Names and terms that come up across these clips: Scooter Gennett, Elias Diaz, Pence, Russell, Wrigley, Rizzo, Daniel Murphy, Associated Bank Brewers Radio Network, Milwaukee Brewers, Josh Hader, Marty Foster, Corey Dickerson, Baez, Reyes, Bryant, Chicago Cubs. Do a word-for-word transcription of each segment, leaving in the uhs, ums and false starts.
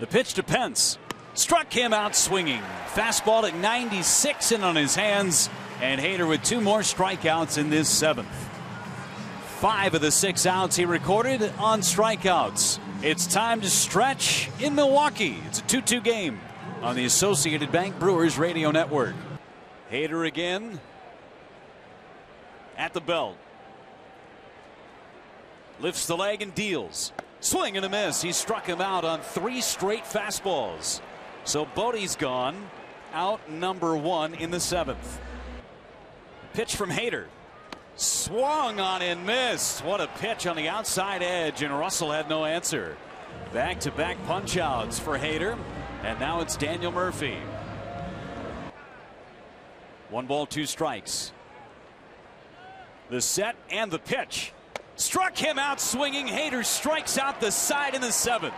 The pitch to Pence. Struck him out swinging. Fastball at ninety-six and on his hands. And Hader with two more strikeouts in this seventh. Five of the six outs he recorded on strikeouts. It's time to stretch in Milwaukee. It's a two two game on the Associated Bank Brewers Radio Network. Hader again. At the belt. Lifts the leg and deals. Swing and a miss. He struck him out on three straight fastballs. So Bodie's gone. Out number one in the seventh. Pitch from Hader. Swung on and missed. What a pitch on the outside edge, and Russell had no answer. Back-to-back punch-outs for Hader. And now it's Daniel Murphy. One ball, two strikes. The set and the pitch. Struck him out swinging. Hader strikes out the side in the seventh.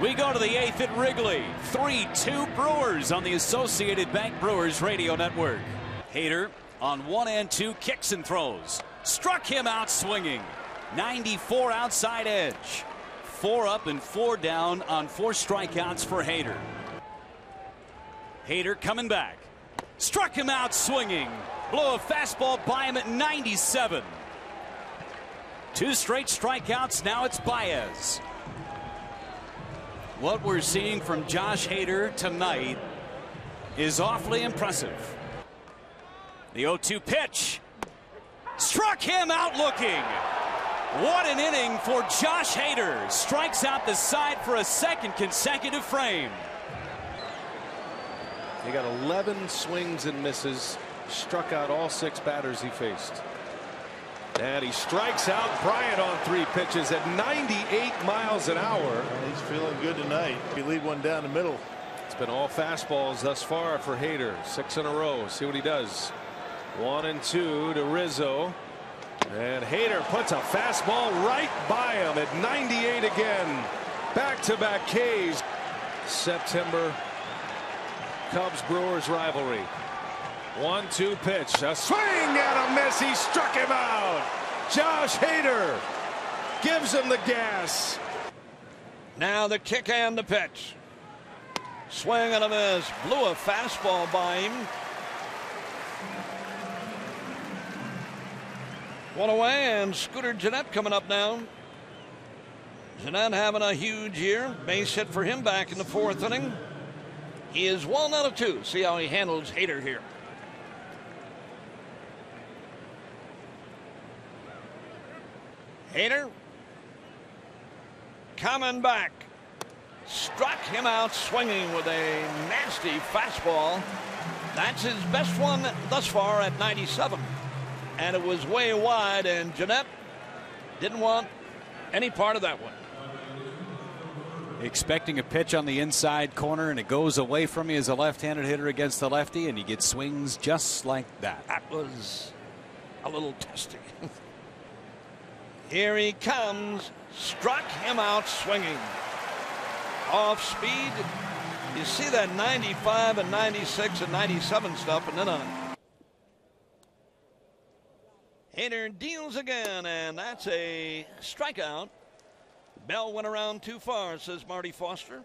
We go to the eighth at Wrigley. three two Brewers on the Associated Bank Brewers Radio Network. Hader on one and two, kicks and throws. Struck him out swinging. ninety-four outside edge. Four up and four down on four strikeouts for Hader. Hader coming back. Struck him out swinging. Blow a fastball by him at ninety-seven. Two straight strikeouts. Now it's Baez. What we're seeing from Josh Hader tonight is awfully impressive. The oh two pitch. Struck him out looking. What an inning for Josh Hader. Strikes out the side for a second consecutive frame. He got eleven swings and misses. Struck out all six batters he faced. And he strikes out Bryant on three pitches at ninety-eight miles an hour. He's feeling good tonight. He lead one down the middle. It's been all fastballs thus far for Hader. Six in a row. See what he does. One and two to Rizzo. And Hader puts a fastball right by him at ninety-eight again. Back-to-back K's. September Cubs Brewers rivalry. one two pitch. A swing and a miss. He struck him out. Josh Hader gives him the gas. Now the kick and the pitch. Swing and a miss. Blew a fastball by him. One away, and Scooter Gennett coming up now. Gennett having a huge year. Base hit for him back in the fourth inning. He is one out of two. See how he handles Hader here. Hader coming back. Struck him out swinging with a nasty fastball. That's his best one thus far at ninety-seven. And it was way wide, and Gennett didn't want any part of that one. Expecting a pitch on the inside corner, and it goes away from you as a left-handed hitter against the lefty, and you get swings just like that. That was a little testy. Here he comes. Struck him out swinging. Off speed. You see that ninety-five and ninety-six and ninety-seven stuff, and then on. Hader deals again, and that's a strikeout. Bell went around too far, says Marty Foster.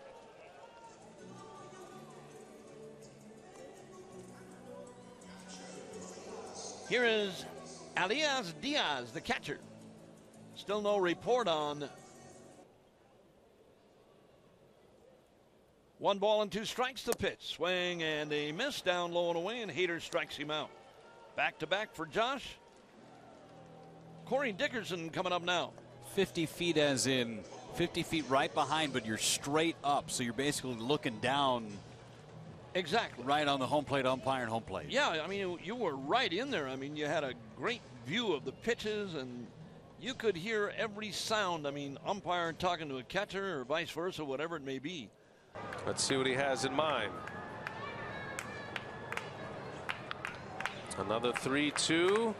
Here is Elias Diaz, the catcher. Still no report on. One ball and two strikes, the pitch. Swing and a miss, down low and away, and Hader strikes him out. Back to back for Josh. Corey Dickerson coming up now. fifty feet as in fifty feet right behind, but you're straight up, so you're basically looking down. Exactly. Right on the home plate umpire and home plate. Yeah, I mean, you were right in there. I mean, you had a great view of the pitches, and you could hear every sound. I mean, umpire talking to a catcher or vice versa, whatever it may be. Let's see what he has in mind. Another three two.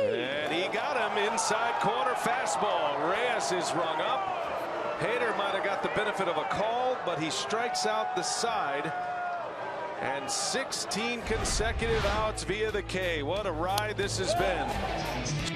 And he got him. Inside corner fastball. Reyes is rung up. Hader might have got the benefit of a call, but he strikes out the side. And sixteen consecutive outs via the K. What a ride this has been.